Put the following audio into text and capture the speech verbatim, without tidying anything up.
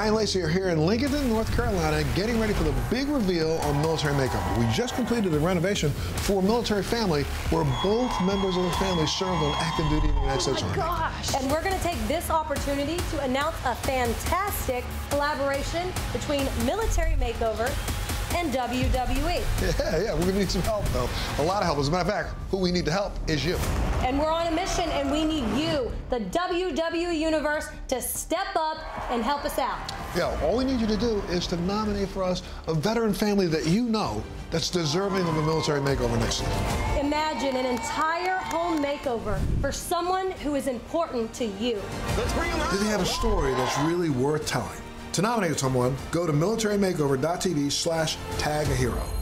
I and Lacey are here in Lincolnton, North Carolina, getting ready for the big reveal on Military Makeover. We just completed a renovation for a military family where both members of the family served on active duty in the United States Army. Oh my gosh! And we're going to take this opportunity to announce a fantastic collaboration between Military Makeover and W W E. Yeah, yeah, we're gonna need some help though. A lot of help. As a matter of fact, who we need to help is you. And we're on a mission, and we need you, the W W E Universe, to step up and help us out. Yeah, all we need you to do is to nominate for us a veteran family that you know that's deserving of a military makeover next season. Imagine an entire home makeover for someone who is important to you. Let's bring them out. Do they have a story that's really worth telling? To nominate someone, go to military makeover dot t v slash tag a hero.